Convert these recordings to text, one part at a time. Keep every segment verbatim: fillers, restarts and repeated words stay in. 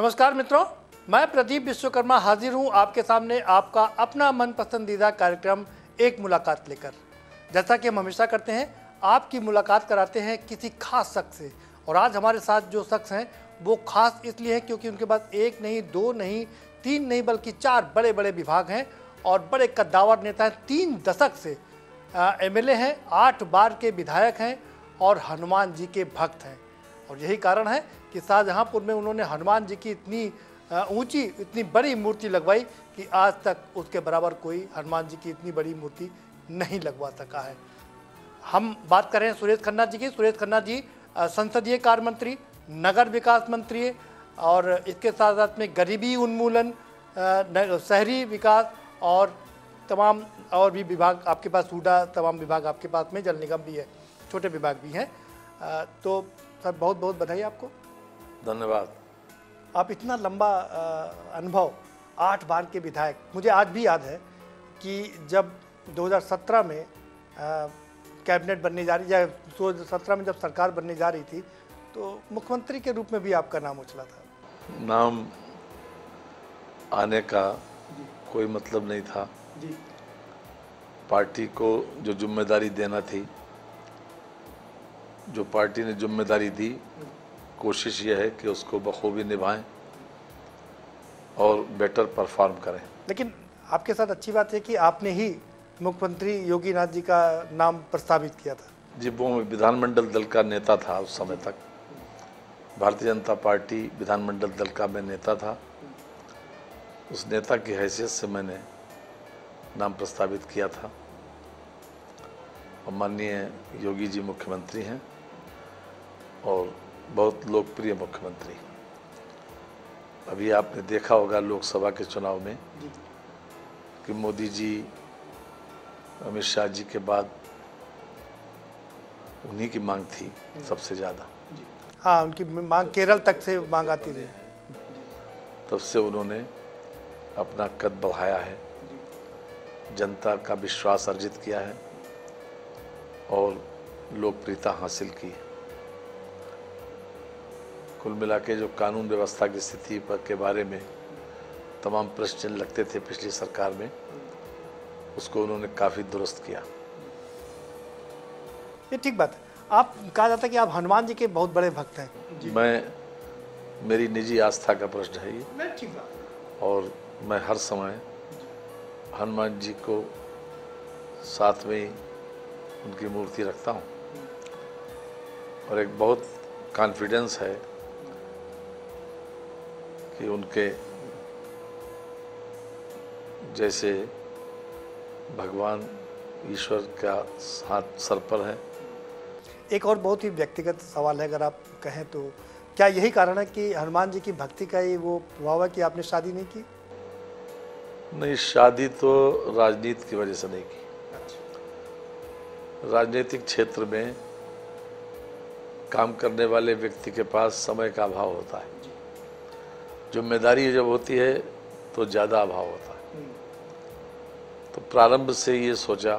नमस्कार मित्रों, मैं प्रदीप विश्वकर्मा हाजिर हूं आपके सामने आपका अपना मन पसंदीदा कार्यक्रम एक मुलाकात लेकर। जैसा कि हम हमेशा करते हैं, आपकी मुलाकात कराते हैं किसी खास शख्स से, और आज हमारे साथ जो शख्स हैं वो खास इसलिए है क्योंकि उनके पास एक नहीं, दो नहीं, तीन नहीं बल्कि चार बड़े बड़े विभाग हैं और बड़े कद्दावर नेता हैं। तीन दशक से एमएलए हैं, आठ बार के विधायक हैं और हनुमान जी के भक्त हैं। और यही कारण है कि शाहजहांपुर में उन्होंने हनुमान जी की इतनी ऊंची, इतनी बड़ी मूर्ति लगवाई कि आज तक उसके बराबर कोई हनुमान जी की इतनी बड़ी मूर्ति नहीं लगवा सका है। हम बात कर रहे हैं सुरेश खन्ना जी की। सुरेश खन्ना जी संसदीय कार्य मंत्री, नगर विकास मंत्री और इसके साथ साथ में गरीबी उन्मूलन, शहरी विकास और तमाम और भी विभाग आपके पास, सूडा तमाम विभाग आपके पास में, जल निगम भी है, छोटे विभाग भी हैं। तो सर बहुत बहुत बधाई आपको। धन्यवाद। आप इतना लंबा अनुभव, आठ बार के विधायक। मुझे आज भी याद है कि जब दो हज़ार सत्रह में कैबिनेट बनने जा रही, या दो हज़ार सत्रह में जब सरकार बनने जा रही थी, तो मुख्यमंत्री के रूप में भी आपका नाम उछला था। नाम आने का कोई मतलब नहीं था जी। पार्टी को जो जिम्मेदारी देना थी, जो पार्टी ने जिम्मेदारी दी, कोशिश यह है कि उसको बखूबी निभाएं और बेटर परफॉर्म करें। लेकिन आपके साथ अच्छी बात है कि आपने ही मुख्यमंत्री योगी नाथ जी का नाम प्रस्तावित किया था जी। वो विधानमंडल दल का नेता था उस समय तक, भारतीय जनता पार्टी विधानमंडल दल का मैं नेता था। उस नेता की हैसियत से मैंने नाम प्रस्तावित किया था और माननीय योगी जी मुख्यमंत्री हैं और बहुत लोकप्रिय मुख्यमंत्री। अभी आपने देखा होगा लोकसभा के चुनाव में कि मोदी जी, अमित शाह जी के बाद उन्हीं की मांग थी सबसे ज़्यादा। हाँ, उनकी मांग केरल तक से मांग आती रही, तब से उन्होंने अपना कद बढ़ाया है, जनता का विश्वास अर्जित किया है और लोकप्रियता हासिल की है। कुल मिला के जो कानून व्यवस्था की स्थिति पर के बारे में तमाम प्रश्न लगते थे पिछली सरकार में, उसको उन्होंने काफ़ी दुरुस्त किया। ये ठीक बात है। आप, कहा जाता है कि आप हनुमान जी के बहुत बड़े भक्त हैं। मैं, मेरी निजी आस्था का प्रश्न है ये, और मैं हर समय हनुमान जी को साथ में उनकी मूर्ति रखता हूँ और एक बहुत कॉन्फिडेंस है कि उनके जैसे भगवान ईश्वर का हाथ सर पर है। एक और बहुत ही व्यक्तिगत सवाल है, अगर आप कहें तो क्या यही कारण है कि हनुमान जी की भक्ति का ये वो प्रभाव है कि आपने शादी नहीं की? नहीं, शादी तो राजनीति की वजह से नहीं की। राजनीतिक क्षेत्र में काम करने वाले व्यक्ति के पास समय का अभाव होता है, जिम्मेदारी जब होती है तो ज़्यादा अभाव होता है। तो प्रारंभ से ये सोचा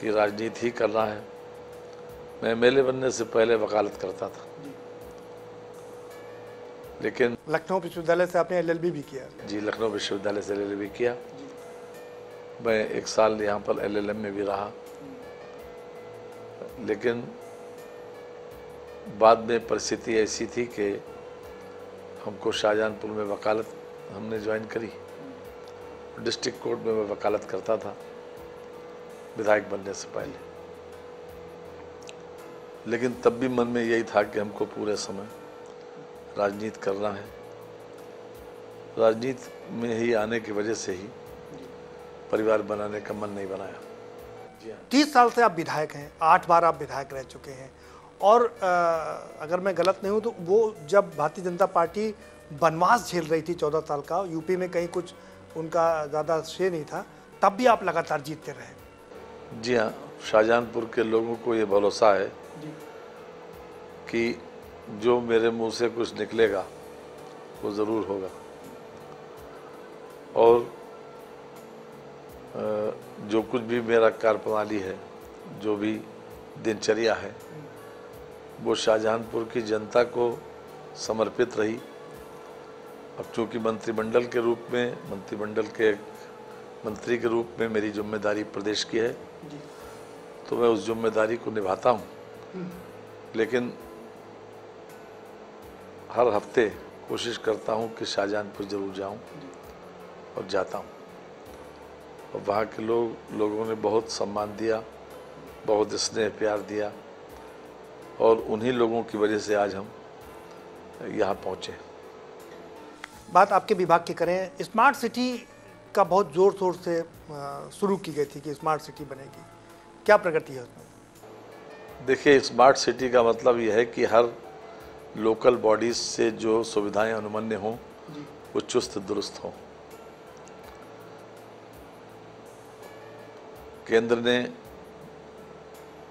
कि राजनीति ही करना है। मैं एमएलए बनने से पहले वकालत करता था, लेकिन लखनऊ विश्वविद्यालय से आपने एलएलबी भी किया जी। लखनऊ विश्वविद्यालय से एलएलबी किया। मैं एक साल यहाँ पर एलएलएम में भी रहा, लेकिन बाद में परिस्थिति ऐसी थी कि हमको शाहजहानपुर में वकालत हमने ज्वाइन करी। डिस्ट्रिक्ट कोर्ट में मैं वकालत करता था विधायक बनने से पहले, लेकिन तब भी मन में यही था कि हमको पूरे समय राजनीति करना है। राजनीति में ही आने की वजह से ही परिवार बनाने का मन नहीं बनाया। तीस साल से आप विधायक हैं, आठ बार आप विधायक रह चुके हैं और आ, अगर मैं गलत नहीं हूं तो वो जब भारतीय जनता पार्टी वनवास झेल रही थी चौदह साल का, यूपी में कहीं कुछ उनका ज़्यादा श्रेय नहीं था, तब भी आप लगातार जीतते रहे। जी हाँ, शाहजहानपुर के लोगों को ये भरोसा है कि जो मेरे मुंह से कुछ निकलेगा वो ज़रूर होगा। और जो कुछ भी मेरा कार्यप्रणाली है, जो भी दिनचर्या है, वो शाहजहानपुर की जनता को समर्पित रही अब चूँकि मंत्रिमंडल के रूप में मंत्रिमंडल के मंत्री के रूप में मेरी जिम्मेदारी प्रदेश की है जी। तो मैं उस जिम्मेदारी को निभाता हूँ, लेकिन हर हफ्ते कोशिश करता हूँ कि शाहजहानपुर ज़रूर जाऊँ और जाता हूँ। और वहाँ के लोग लोगों ने बहुत सम्मान दिया, बहुत स्नेह प्यार दिया और उन्हीं लोगों की वजह से आज हम यहाँ पहुँचे। बात आपके विभाग की करें, स्मार्ट सिटी का बहुत ज़ोर शोर से शुरू की गई थी कि स्मार्ट सिटी बनेगी, क्या प्रगति है उसमें? देखिए, स्मार्ट सिटी का मतलब यह है कि हर लोकल बॉडीज़ से जो सुविधाएं अनुमन्य हों वो चुस्त दुरुस्त हों। केंद्र ने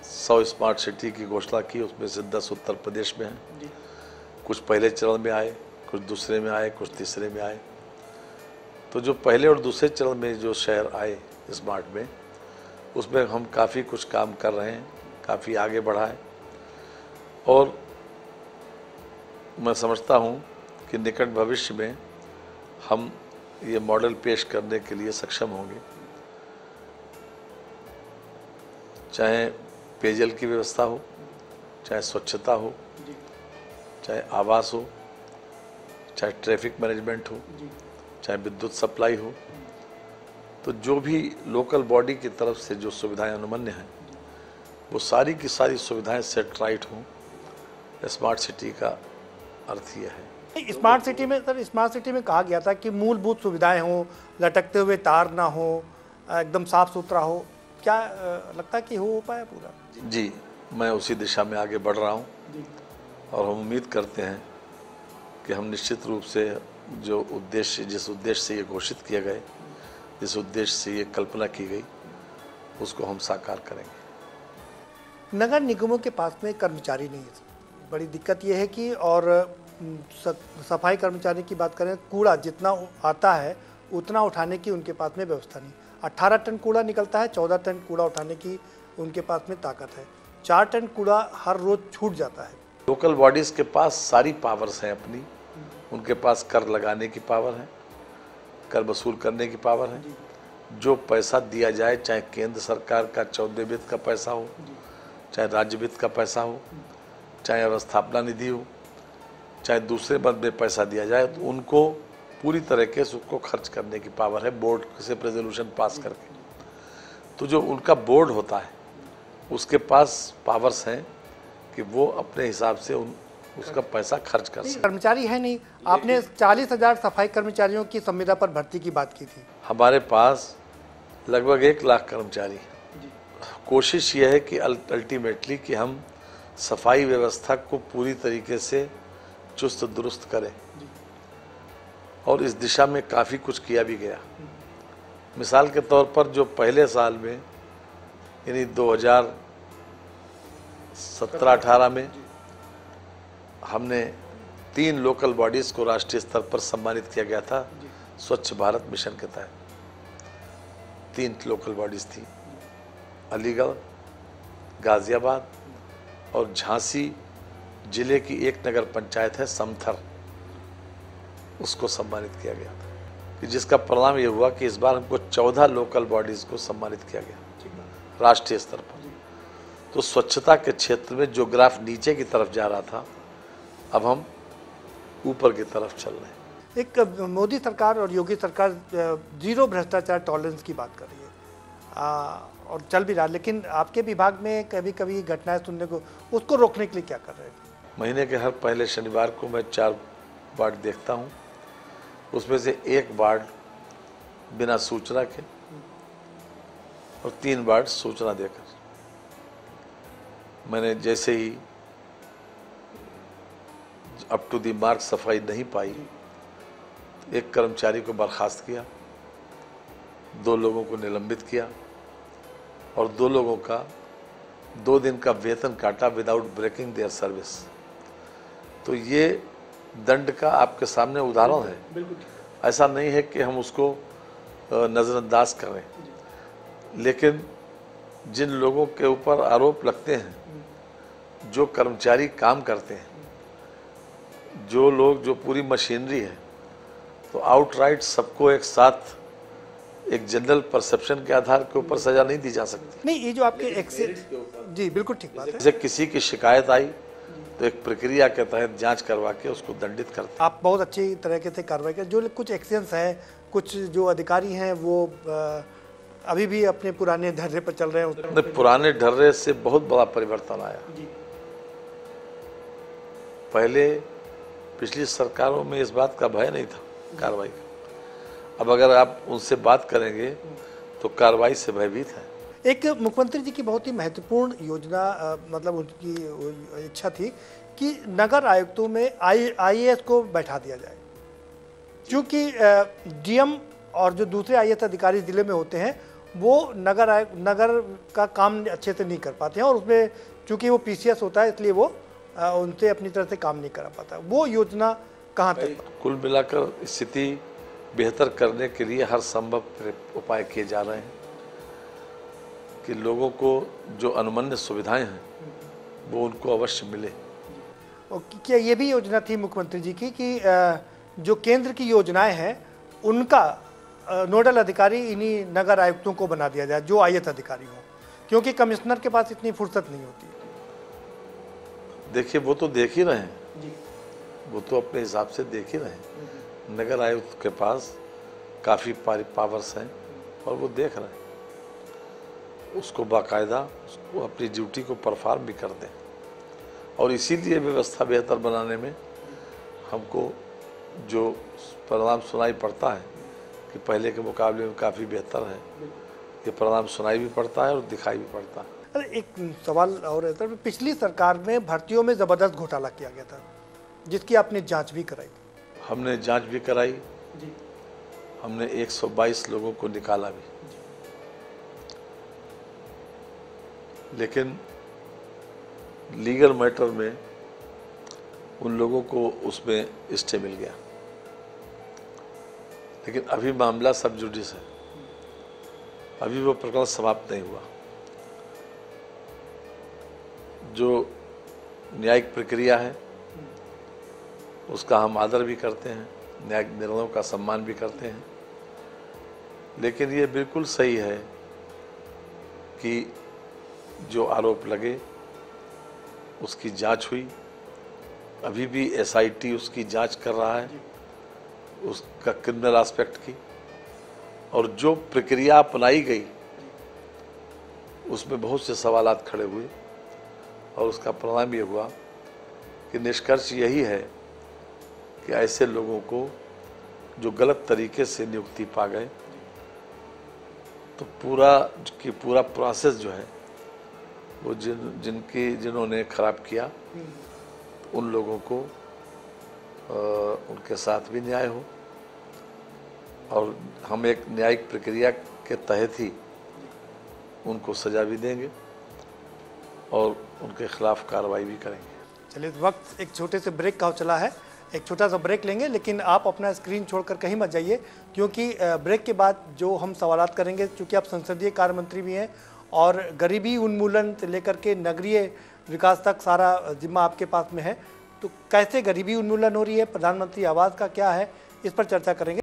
सौ स्मार्ट सिटी की घोषणा की, उसमें से दस उत्तर प्रदेश में हैं। कुछ पहले चरण में आए, कुछ दूसरे में आए, कुछ तीसरे में आए। तो जो पहले और दूसरे चरण में जो शहर आए स्मार्ट में, उसमें हम काफ़ी कुछ काम कर रहे हैं, काफ़ी आगे बढ़ा है। और मैं समझता हूं कि निकट भविष्य में हम ये मॉडल पेश करने के लिए सक्षम होंगे, चाहे पेयजल की व्यवस्था हो, चाहे स्वच्छता हो, चाहे आवास हो, चाहे ट्रैफिक मैनेजमेंट हो, चाहे विद्युत सप्लाई हो। तो जो भी लोकल बॉडी की तरफ से जो सुविधाएं अनुमन्य हैं वो सारी की सारी सुविधाएं सेटेलाइट हों, स्मार्ट सिटी का अर्थ यह है। स्मार्ट सिटी में सर, स्मार्ट सिटी में कहा गया था कि मूलभूत सुविधाएं हों, लटकते हुए तार ना हो, एकदम साफ सुथरा हो, क्या लगता है कि हो पाया पूरा? जी, मैं उसी दिशा में आगे बढ़ रहा हूँ और हम उम्मीद करते हैं कि हम निश्चित रूप से जो उद्देश्य जिस उद्देश्य से ये घोषित किया गए, जिस उद्देश्य से ये कल्पना की गई, उसको हम साकार करेंगे। नगर निगमों के पास में कर्मचारी नहीं है, बड़ी दिक्कत ये है कि, और सफाई कर्मचारी की बात करें, कूड़ा जितना आता है उतना उठाने की उनके पास में व्यवस्था नहीं। अट्ठारह टन कूड़ा निकलता है, चौदह टन कूड़ा उठाने की उनके पास में ताकत है, चार टन कूड़ा हर रोज छूट जाता है। लोकल बॉडीज़ के पास सारी पावर्स हैं अपनी, उनके पास कर लगाने की पावर है, कर वसूल करने की पावर है। जो पैसा दिया जाए, चाहे केंद्र सरकार का चौदह वित्त का पैसा हो, चाहे राज्य वित्त का पैसा हो, चाहे अवस्थापना निधि हो, चाहे दूसरे मद में पैसा दिया जाए, तो उनको पूरी तरीके से उसको खर्च करने की पावर है, बोर्ड से रेजोल्यूशन पास करके। तो जो उनका बोर्ड होता है उसके पास पावर्स हैं कि वो अपने हिसाब से उन उसका पैसा खर्च कर सके। कर्मचारी है नहीं। आपने चालीस हज़ार सफाई कर्मचारियों की संविदा पर भर्ती की बात की थी। हमारे पास लगभग एक लाख कर्मचारी। कोशिश ये है कि अल्टीमेटली कि हम सफाई व्यवस्था को पूरी तरीके से चुस्त दुरुस्त करें और इस दिशा में काफ़ी कुछ किया भी गया। मिसाल के तौर पर जो पहले साल में यानी दो हज़ार सत्रह अठारह में हमने तीन लोकल बॉडीज़ को राष्ट्रीय स्तर पर सम्मानित किया गया था स्वच्छ भारत मिशन के तहत। तीन लोकल बॉडीज़ थी, अलीगढ़, गाज़ियाबाद और झांसी जिले की एक नगर पंचायत है समथर, उसको सम्मानित किया गया था, कि जिसका परिणाम ये हुआ कि इस बार हमको चौदह लोकल बॉडीज़ को सम्मानित किया गया राष्ट्रीय स्तर पर। तो स्वच्छता के क्षेत्र में जो ग्राफ नीचे की तरफ जा रहा था, अब हम ऊपर की तरफ चल रहे हैं। एक मोदी सरकार और योगी सरकार जीरो भ्रष्टाचार टॉलरेंस की बात कर रही है आ, और चल भी रहा, लेकिन आपके विभाग में कभी कभी घटनाएं सुनने को, उसको रोकने के लिए क्या कर रहे हैं? महीने के हर पहले शनिवार को मैं चार वार्ड देखता हूँ, उसमें से एक वार्ड बिना सूचना के और तीन वार्ड सूचना देकर। मैंने जैसे ही अप टू दी मार्क सफाई नहीं पाई, एक कर्मचारी को बर्खास्त किया, दो लोगों को निलंबित किया और दो लोगों का दो दिन का वेतन काटा विदाउट ब्रेकिंग देयर सर्विस। तो ये दंड का आपके सामने उदाहरण है। ऐसा नहीं है कि हम उसको नज़रअंदाज करें, लेकिन जिन लोगों के ऊपर आरोप लगते हैं, जो कर्मचारी काम करते हैं, जो लोग जो पूरी मशीनरी है, तो आउटराइट सबको एक साथ एक जनरल परसेप्शन के आधार के ऊपर सजा नहीं दी जा सकती। नहीं, ये जो आपके एक्सेप्ट जी बिल्कुल ठीक बात है। जैसे किसी की शिकायत आई तो एक प्रक्रिया के तहत जांच करवा के उसको दंडित करते। आप बहुत अच्छी तरीके से कार्रवाई कर, जो कुछ एक्शंस हैं, कुछ जो अधिकारी हैं वो अभी भी अपने पुराने ढर्रे पर चल रहे हैं। पुराने ढर्रे से बहुत बड़ा परिवर्तन आया। पहले पिछली सरकारों में इस बात का भय नहीं था कार्रवाई का, अब अगर आप उनसे बात करेंगे तो कार्रवाई से भयभीत है। एक मुख्यमंत्री जी की बहुत ही महत्वपूर्ण योजना आ, मतलब उनकी इच्छा थी कि नगर आयुक्तों में आई आईएएस को बैठा दिया जाए, क्योंकि डीएम और जो दूसरे आईएएस अधिकारी ज़िले में होते हैं वो नगर आयुक्त नगर का काम अच्छे से नहीं कर पाते हैं, और उसमें चूँकि वो पीसीएस होता है इसलिए वो आ, उनसे अपनी तरह से काम नहीं करा पाता। वो योजना कहाँ तक? कुल मिलाकर स्थिति बेहतर करने के लिए हर संभव उपाय किए जा रहे हैं कि लोगों को जो अनुमन्य सुविधाएं हैं वो उनको अवश्य मिले। और क्या ये भी योजना थी मुख्यमंत्री जी की कि जो केंद्र की योजनाएं हैं उनका नोडल अधिकारी इन्हीं नगर आयुक्तों को बना दिया जाए जो आईएएस अधिकारी हों, क्योंकि कमिश्नर के पास इतनी फुर्सत नहीं होती। देखिए वो तो देख ही रहे हैं, वो तो अपने हिसाब से देख ही रहे हैं। नगर आयुक्त के पास काफ़ी पावर्स हैं और वो देख रहे हैं, उसको बाकायदा उसको अपनी ड्यूटी को परफॉर्म भी करते हैं, और इसीलिए व्यवस्था बेहतर बनाने में हमको जो परिणाम सुनाई पड़ता है कि पहले के मुकाबले में काफ़ी बेहतर है, ये परिणाम सुनाई भी पड़ता है और दिखाई भी पड़ता है। अरे एक सवाल और है सर, पिछली सरकार में भर्तियों में ज़बरदस्त घोटाला किया गया था जिसकी आपने जाँच भी कराई। हमने जांच भी कराई जी। हमने एक सौ बाईस लोगों को निकाला भी, लेकिन लीगल मैटर में उन लोगों को उसमें स्टे मिल गया, लेकिन अभी मामला सब जुडिस है, अभी वो प्रकरण समाप्त नहीं हुआ। जो न्यायिक प्रक्रिया है उसका हम आदर भी करते हैं, न्यायिक निर्णयों का सम्मान भी करते हैं, लेकिन ये बिल्कुल सही है कि जो आरोप लगे उसकी जांच हुई, अभी भी एसआईटी उसकी जांच कर रहा है उसका क्रिमिनल एस्पेक्ट की, और जो प्रक्रिया अपनाई गई उसमें बहुत से सवाल खड़े हुए, और उसका परिणाम ये हुआ कि निष्कर्ष यही है कि ऐसे लोगों को जो गलत तरीके से नियुक्ति पा गए तो पूरा कि पूरा प्रोसेस जो है वो जिन जिनकी जिन्होंने खराब किया उन लोगों को आ, उनके साथ भी न्याय हो, और हम एक न्यायिक प्रक्रिया के तहत ही उनको सजा भी देंगे और उनके खिलाफ कार्रवाई भी करेंगे। चलिए वक्त एक छोटे से ब्रेक का चला है, एक छोटा सा ब्रेक लेंगे, लेकिन आप अपना स्क्रीन छोड़कर कहीं मत जाइए, क्योंकि ब्रेक के बाद जो हम सवाल करेंगे, चूँकि आप संसदीय कार्य मंत्री भी हैं और गरीबी उन्मूलन से लेकर के नगरीय विकास तक सारा जिम्मा आपके पास में है, तो कैसे गरीबी उन्मूलन हो रही है, प्रधानमंत्री आवास का क्या है, इस पर चर्चा करेंगे।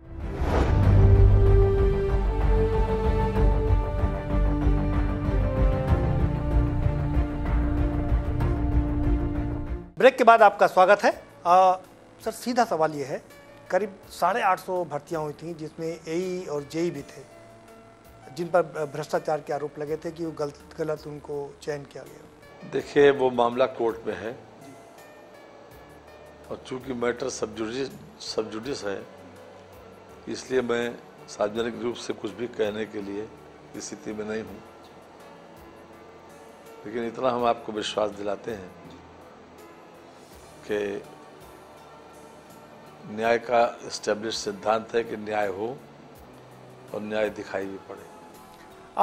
ब्रेक के बाद आपका स्वागत है। आ, सर सीधा सवाल ये है, करीब साढ़े आठ सौ भर्तियाँ हुई थी जिसमें एई और जेई भी थे, जिन पर भ्रष्टाचार के आरोप लगे थे कि वो गलत गलत उनको चयन किया गया। देखिए वो मामला कोर्ट में है, और चूंकि मैटर सब जुडिस सब जुडिस है, इसलिए मैं सार्वजनिक रूप से कुछ भी कहने के लिए इस स्थिति में नहीं हूँ, लेकिन इतना हम आपको विश्वास दिलाते हैं कि न्याय का एस्टेब्लिश सिद्धांत है कि न्याय हो और न्याय दिखाई भी पड़े।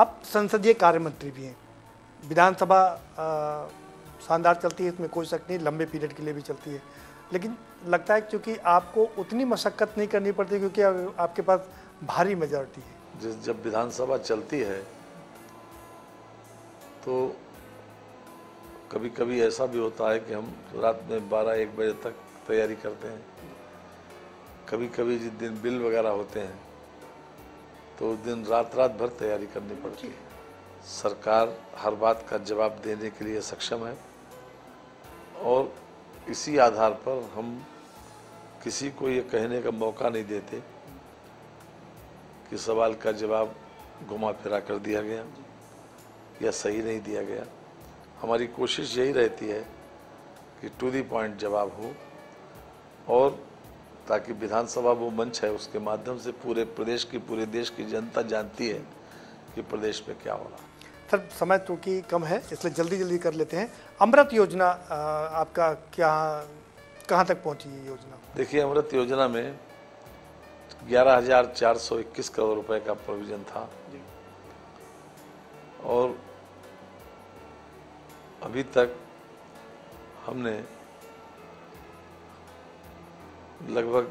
आप संसदीय कार्य मंत्री भी हैं, विधानसभा शानदार चलती है, इसमें कोई शक नहीं, लंबे पीरियड के लिए भी चलती है, लेकिन लगता है क्योंकि आपको उतनी मशक्क़त नहीं करनी पड़ती क्योंकि आपके पास भारी मेजॉरिटी है। जिस जब विधानसभा चलती है तो कभी कभी ऐसा भी होता है कि हम रात में बारह एक बजे तक तैयारी करते हैं, कभी कभी जिस दिन बिल वगैरह होते हैं तो उस दिन रात रात भर तैयारी करनी पड़ती है। सरकार हर बात का जवाब देने के लिए सक्षम है और इसी आधार पर हम किसी को ये कहने का मौका नहीं देते कि सवाल का जवाब घुमा फिरा कर दिया गया या सही नहीं दिया गया। हमारी कोशिश यही रहती है कि टू दी पॉइंट जवाब हो, और ताकि विधानसभा वो मंच है उसके माध्यम से पूरे प्रदेश की पूरे देश की जनता जानती है कि प्रदेश में क्या हो रहा है। सर समय तो कि कम है इसलिए जल्दी जल्दी कर लेते हैं। अमृत योजना आपका क्या कहाँ तक पहुँची ये योजना? देखिए अमृत योजना में ग्यारह हजार चार सौ इक्कीस करोड़ रुपए का प्रोविजन था और अभी तक हमने लगभग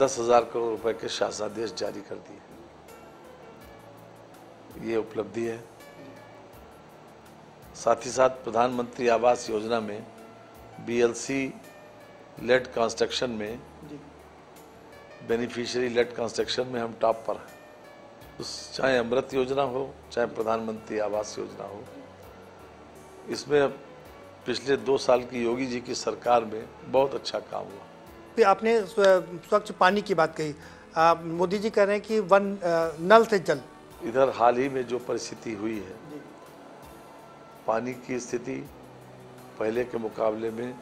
दस हजार करोड़ रुपए के शासनादेश जारी कर दिए, ये उपलब्धि है। साथ ही साथ प्रधानमंत्री आवास योजना में बीएलसी लेड कंस्ट्रक्शन में, बेनिफिशियरी लेड कंस्ट्रक्शन में हम टॉप पर हैं। उस चाहे अमृत योजना हो चाहे प्रधानमंत्री आवास योजना हो, इसमें पिछले दो साल की योगी जी की सरकार में बहुत अच्छा काम हुआ। आपने स्वच्छ पानी की बात कही, आप मोदी जी कह रहे हैं कि वन नल से जल। इधर हाल ही में जो परिस्थिति हुई है, पानी की स्थिति पहले के मुकाबले में,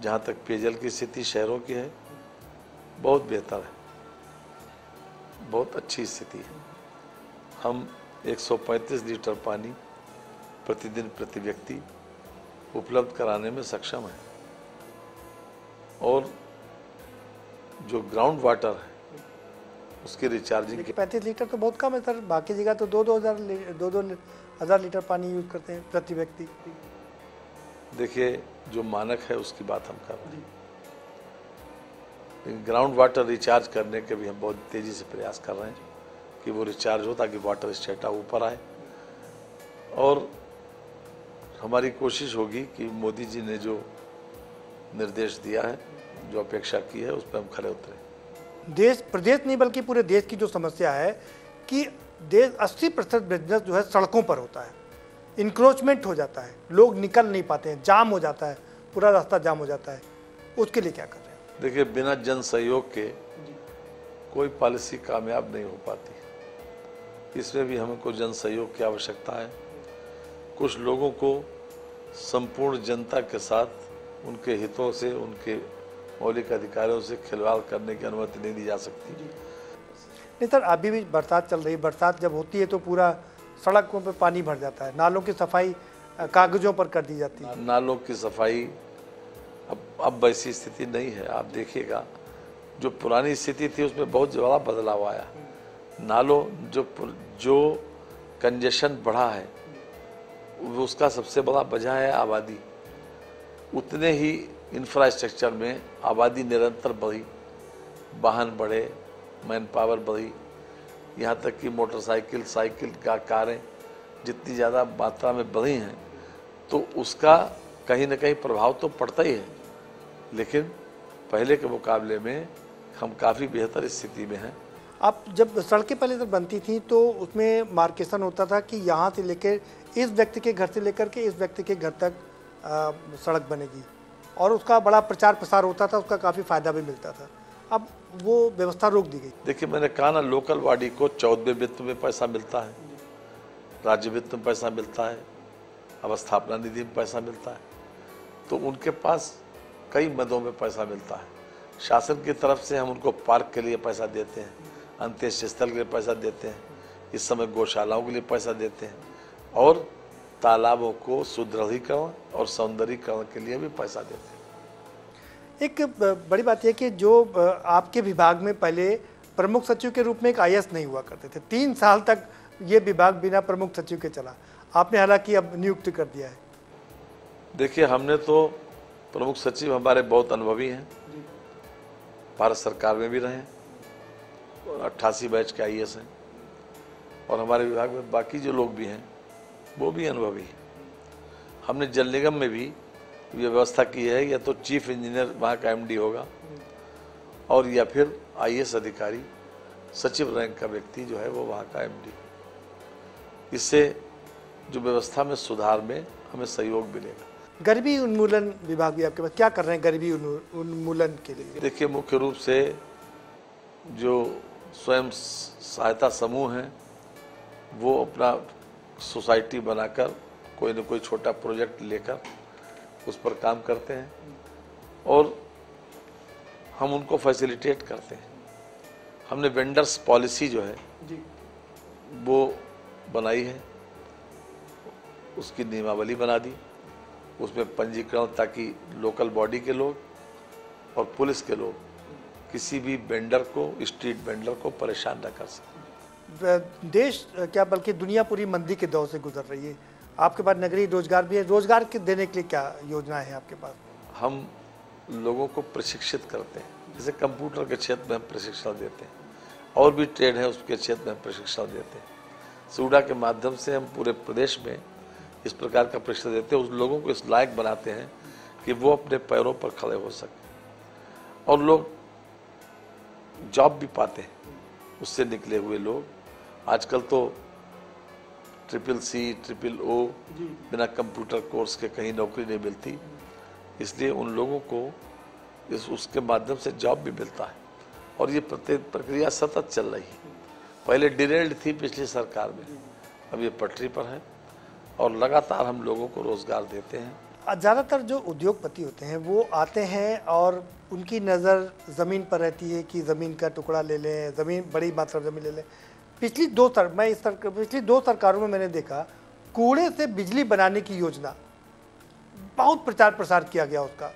जहां तक पेयजल की स्थिति शहरों की है, बहुत बेहतर है, बहुत अच्छी स्थिति है। हम एक सौ पैंतीस लीटर पानी प्रतिदिन प्रति व्यक्ति उपलब्ध कराने में सक्षम है और जो ग्राउंड वाटर है उसकी रिचार्जिंग। पैंतीस लीटर तो बहुत कम है सर, बाकी जगह तो दो दो हज़ार दो दो हज़ार लीटर पानी यूज करते हैं प्रति व्यक्ति। देखिए जो मानक है उसकी बात हम कर रहे हैं, लेकिन ग्राउंड वाटर रिचार्ज करने के भी हम बहुत तेज़ी से प्रयास कर रहे हैं कि वो रिचार्ज हो ताकि वाटर स्टेटा ऊपर आए। और हमारी कोशिश होगी कि मोदी जी ने जो निर्देश दिया है, जो अपेक्षा की है, उस पर हम खड़े उतरे। देश प्रदेश नहीं बल्कि पूरे देश की जो समस्या है कि देश अस्सी प्रतिशत बिजनेस जो है सड़कों पर होता है, इंक्रोचमेंट हो जाता है, लोग निकल नहीं पाते हैं, जाम हो जाता है, पूरा रास्ता जाम हो जाता है, उसके लिए क्या कर रहे हैं? देखिए बिना जन सहयोग के कोई पॉलिसी कामयाब नहीं हो पाती, इसमें भी हमको जन सहयोग की आवश्यकता है। कुछ लोगों को संपूर्ण जनता के साथ उनके हितों से, उनके मौलिक अधिकारों से खिलवाड़ करने की अनुमति नहीं दी जा सकती। नहीं सर अभी भी बरसात चल रही है, बरसात जब होती है तो पूरा सड़कों पर पानी भर जाता है, नालों की सफाई कागजों पर कर दी जाती है। नालों की सफाई अब अब वैसी स्थिति नहीं है। आप देखिएगा जो पुरानी स्थिति थी उसमें बहुत बड़ा बदलाव आया। नालों जो जो कंजेशन बढ़ा है उसका सबसे बड़ा वजह है आबादी। उतने ही इंफ्रास्ट्रक्चर में आबादी निरंतर बढ़ी, वाहन बढ़े, मैन पावर बढ़ी, यहाँ तक कि मोटरसाइकिल साइकिल का कारें जितनी ज़्यादा मात्रा में बढ़ी हैं तो उसका कहीं ना कहीं प्रभाव तो पड़ता ही है, लेकिन पहले के मुकाबले में हम काफ़ी बेहतर स्थिति में हैं। आप जब सड़कें पहले जब बनती थी तो उसमें मार्केशन होता था कि यहाँ से लेकर इस व्यक्ति के घर से लेकर के इस व्यक्ति के घर तक आ, सड़क बनेगी, और उसका बड़ा प्रचार प्रसार होता था, उसका काफ़ी फायदा भी मिलता था। अब वो व्यवस्था रोक दी गई। देखिए मैंने कहा ना, लोकल बॉडी को चौदहवें वित्त में पैसा मिलता है, राज्य वित्त में पैसा मिलता है, अवस्थापना निधि में पैसा मिलता है, तो उनके पास कई मदों में पैसा मिलता है। शासन की तरफ से हम उनको पार्क के लिए पैसा देते हैं, अंत्येष्ट स्थल के लिए पैसा देते हैं, इस समय गौशालाओं के लिए पैसा देते हैं, और तालाबों को सुदृढ़ीकरण और सौंदर्यीकरण के लिए भी पैसा देते हैं। एक बड़ी बात यह कि जो आपके विभाग में पहले प्रमुख सचिव के रूप में एक आई ए एस नहीं हुआ करते थे, तीन साल तक ये विभाग बिना प्रमुख सचिव के चला, आपने हालांकि अब नियुक्त कर दिया है। देखिए हमने तो प्रमुख सचिव हमारे बहुत अनुभवी हैं, भारत सरकार में भी रहे हैं, अट्ठासी बैच के आई ए एस हैं, और हमारे विभाग में बाकी जो लोग भी हैं वो भी अनुभवी हैं। हमने जल निगम में भी व्यवस्था की है, या तो चीफ इंजीनियर वहाँ का एम डी होगा और या फिर आई ए एस अधिकारी, सचिव रैंक का व्यक्ति जो है वो वहाँ का एम डी। इससे जो व्यवस्था में सुधार में हमें सहयोग मिलेगा। गरीबी उन्मूलन विभाग भी आपके पास क्या कर रहे हैं गरीबी उन्मूलन के लिए? देखिए, मुख्य रूप से जो स्वयं सहायता समूह हैं वो अपना सोसाइटी बनाकर कोई न कोई छोटा प्रोजेक्ट लेकर उस पर काम करते हैं और हम उनको फैसिलिटेट करते हैं। हमने वेंडर्स पॉलिसी जो है जी। वो बनाई है, उसकी नियमावली बना दी, उसमें पंजीकरण ताकि लोकल बॉडी के लोग और पुलिस के लोग किसी भी वेंडर को, स्ट्रीट वेंडर को परेशान न कर सकें। देश क्या बल्कि दुनिया पूरी मंदी के दौर से गुजर रही है। आपके पास नगरीय रोजगार भी है, रोजगार के देने के लिए क्या योजनाएं हैं आपके पास? हम लोगों को प्रशिक्षित करते हैं, जैसे कंप्यूटर के क्षेत्र में हम प्रशिक्षण देते हैं और भी ट्रेड है उसके क्षेत्र में प्रशिक्षण देते हैं। सूडा के माध्यम से हम पूरे प्रदेश में इस प्रकार का प्रशिक्षण देते हैं, उस लोगों को इस लायक बनाते हैं कि वो अपने पैरों पर खड़े हो सकें और लोग जॉब भी पाते हैं। उससे निकले हुए लोग आजकल तो ट्रिपल सी ट्रिपल ओ बिना कंप्यूटर कोर्स के कहीं नौकरी नहीं मिलती, इसलिए उन लोगों को इस उसके माध्यम से जॉब भी मिलता है और ये प्रत्येक प्रक्रिया सतत चल रही है। पहले डिरेल्ड थी पिछली सरकार में, अब ये पटरी पर है और लगातार हम लोगों को रोजगार देते हैं। ज़्यादातर जो उद्योगपति होते हैं वो आते हैं और उनकी नज़र ज़मीन पर रहती है कि ज़मीन का टुकड़ा ले लें, ज़मीन बड़ी मात्रा में ज़मीन ले लें। पिछली दो सर मैं इस सरकार पिछली दो सरकारों में मैंने देखा कूड़े से बिजली बनाने की योजना, बहुत प्रचार प्रसार किया गया उसका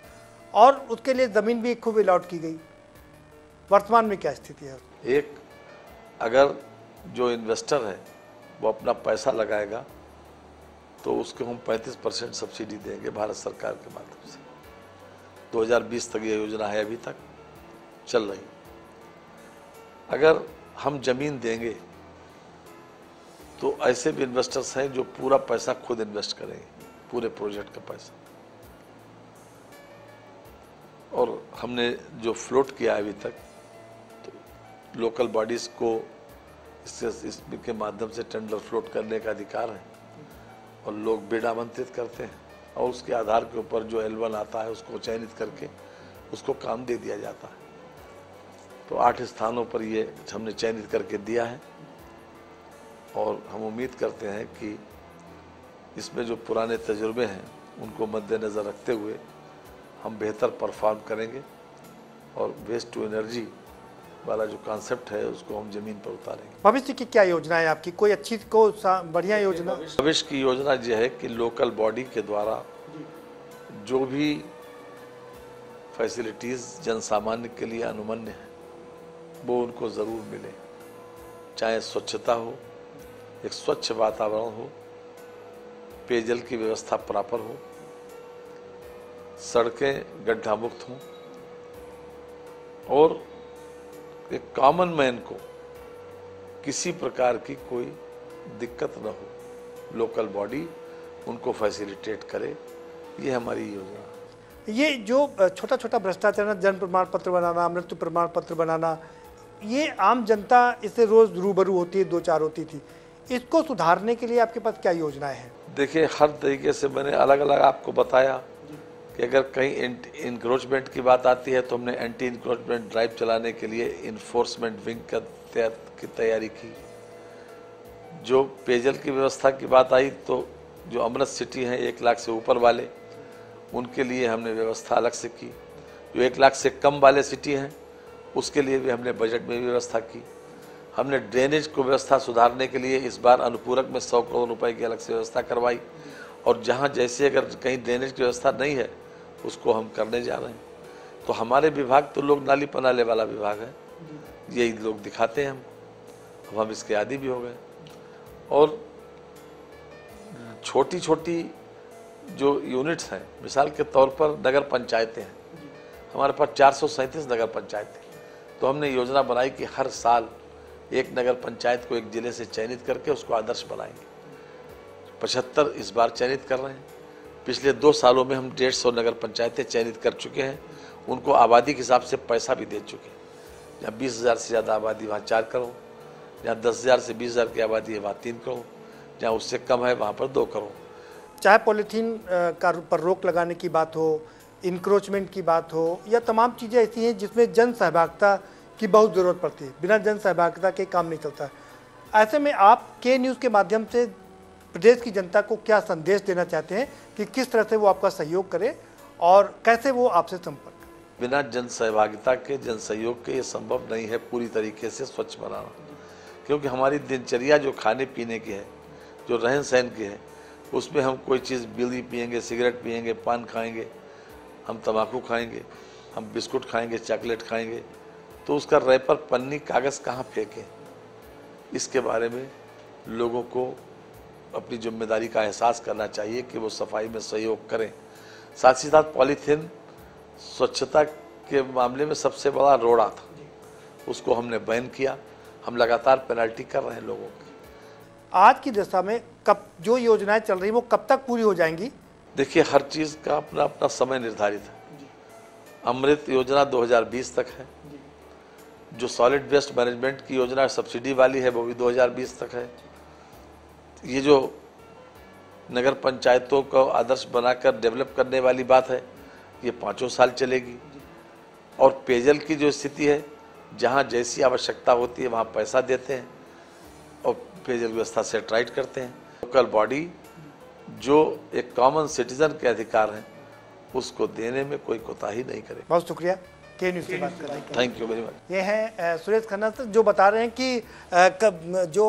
और उसके लिए ज़मीन भी खूब अलॉट की गई। वर्तमान में क्या स्थिति है? एक अगर जो इन्वेस्टर है वो अपना पैसा लगाएगा तो उसको हम पैंतीस परसेंट सब्सिडी देंगे भारत सरकार के माध्यम से। दो हज़ार बीस तक ये योजना है, अभी तक चल रही। अगर हम ज़मीन देंगे तो ऐसे भी इन्वेस्टर्स हैं जो पूरा पैसा खुद इन्वेस्ट करेंगे, पूरे प्रोजेक्ट का पैसा। और हमने जो फ्लोट किया है अभी तक तो लोकल बॉडीज़ को इससे इसके माध्यम से टेंडर फ्लोट करने का अधिकार है और लोग बिड आमंत्रित करते हैं और उसके आधार के ऊपर जो एल वन आता है उसको चयनित करके उसको काम दे दिया जाता है। तो आठ स्थानों पर ये हमने चयनित करके दिया है और हम उम्मीद करते हैं कि इसमें जो पुराने तजुर्बे हैं उनको मद्देनज़र रखते हुए हम बेहतर परफॉर्म करेंगे और वेस्ट टू एनर्जी वाला जो कॉन्सेप्ट है उसको हम जमीन पर उतारेंगे। भविष्य की क्या योजना है आपकी? कोई अच्छी को बढ़िया योजना? भविष्य की योजना यह है कि लोकल बॉडी के द्वारा जो भी फैसिलिटीज़ जन सामान्य के लिए अनुमन्य है वो उनको ज़रूर मिले, चाहे स्वच्छता हो, एक स्वच्छ वातावरण हो, पेयजल की व्यवस्था प्रॉपर हो, सड़कें गड्ढा मुक्त हों और एक कॉमन मैन को किसी प्रकार की कोई दिक्कत न हो, लोकल बॉडी उनको फैसिलिटेट करे। ये हमारी योजना। ये जो छोटा छोटा भ्रष्टाचार, जन्म प्रमाण पत्र बनाना, मृत्यु प्रमाण पत्र बनाना, ये आम जनता इससे रोज़ रूबरू होती है, दो चार होती थी। इसको सुधारने के लिए आपके पास क्या योजनाएं हैं? देखिए, हर तरीके से मैंने अलग अलग आपको बताया कि अगर कहीं इंक्रोचमेंट की बात आती है तो हमने एंटी इंक्रोचमेंट ड्राइव चलाने के लिए इन्फोर्समेंट विंग का की तैयारी की। जो पेयजल की व्यवस्था की बात आई तो जो अमृत सिटी हैं एक लाख से ऊपर वाले, उनके लिए हमने व्यवस्था अलग से की। जो एक लाख से कम वाले सिटी हैं उसके लिए भी हमने बजट में व्यवस्था की। हमने ड्रेनेज को व्यवस्था सुधारने के लिए इस बार अनुपूरक में सौ करोड़ रुपये की अलग से व्यवस्था करवाई और जहाँ जैसे अगर कहीं ड्रेनेज की व्यवस्था नहीं है उसको हम करने जा रहे हैं। तो हमारे विभाग तो लोग नाली पनाले वाला विभाग है, यही लोग दिखाते हैं हम, अब हम इसके आदी भी हो गए। और छोटी छोटी जो यूनिट्स हैं, मिसाल के तौर पर नगर पंचायतें हैं, हमारे पास चार सौ सैंतीस नगर पंचायतें। तो हमने योजना बनाई कि हर साल एक नगर पंचायत को एक जिले से चयनित करके उसको आदर्श बनाएंगे। पचहत्तर इस बार चयनित कर रहे हैं। पिछले दो सालों में हम डेढ़ सौ नगर पंचायतें चयनित कर चुके हैं, उनको आबादी के हिसाब से पैसा भी दे चुके हैं। जहाँ बीस हज़ार से ज़्यादा आबादी वहाँ चार करोड़, जहाँ दस हज़ार से बीस हज़ार की आबादी है वहाँ तीन करोड़, जहाँ उससे कम है वहाँ पर दो करोड़। चाहे पॉलीथीन का पर रोक लगाने की बात हो, इंक्रोचमेंट की बात हो, या तमाम चीज़ें ऐसी हैं जिसमें जन सहभागिता की बहुत ज़रूरत पड़ती है। बिना जन सहभागिता के काम नहीं चलता। ऐसे में आप के न्यूज़ के माध्यम से प्रदेश की जनता को क्या संदेश देना चाहते हैं कि किस तरह से वो आपका सहयोग करे और कैसे वो आपसे संपर्क करें? बिना जन सहभागिता के, जन सहयोग के ये संभव नहीं है पूरी तरीके से स्वच्छ बनाना, क्योंकि हमारी दिनचर्या जो खाने पीने की है, जो रहन सहन की है, उसमें हम कोई चीज़ बीड़ी पियेंगे, सिगरेट पियेंगे, पान खाएँगे, हम तंबाकू खाएंगे, हम बिस्कुट खाएंगे, चॉकलेट खाएंगे, तो उसका रैपर, पन्नी, कागज़ कहाँ फेंकें? इसके बारे में लोगों को अपनी जिम्मेदारी का एहसास करना चाहिए कि वो सफाई में सहयोग करें। साथ ही साथ पॉलीथीन स्वच्छता के मामले में सबसे बड़ा रोड़ा था, उसको हमने बैन किया। हम लगातार पेनल्टी कर रहे हैं लोगों की। आज की दशा में कब जो योजनाएँ चल रही वो कब तक पूरी हो जाएंगी? देखिए, हर चीज़ का अपना अपना समय निर्धारित है। अमृत योजना दो हज़ार बीस तक है, जो सॉलिड वेस्ट मैनेजमेंट की योजना सब्सिडी वाली है वो भी दो हज़ार बीस तक है। ये जो नगर पंचायतों को आदर्श बनाकर डेवलप करने वाली बात है, ये पाँचों साल चलेगी। और पेयजल की जो स्थिति है, जहाँ जैसी आवश्यकता होती है वहाँ पैसा देते हैं और पेयजल व्यवस्था से सेटेलाइट करते हैं। लोकल बॉडी जो एक कॉमन सिटीजन के अधिकार हैं उसको देने में कोई कोताही नहीं करें। बहुत शुक्रिया के न्यूज़ से बात करने के लिए। Thank you very much. ये हैं सुरेश खन्ना सर जो बता रहे हैं कि जो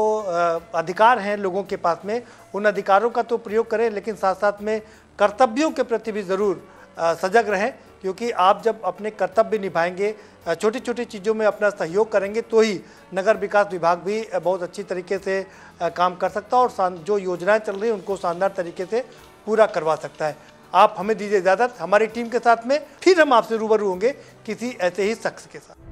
अधिकार हैं लोगों के पास में, उन अधिकारों का तो प्रयोग करें, लेकिन साथ साथ में कर्तव्यों के प्रति भी ज़रूर सजग रहें, क्योंकि आप जब अपने कर्तव्य निभाएंगे, छोटी छोटी चीज़ों में अपना सहयोग करेंगे, तो ही नगर विकास विभाग भी बहुत अच्छी तरीके से काम कर सकता है और जो योजनाएं चल रही हैं उनको शानदार तरीके से पूरा करवा सकता है। आप हमें दीजिए इजाज़त, हमारी टीम के साथ में फिर हम आपसे रूबरू होंगे किसी ऐसे ही शख्स के साथ।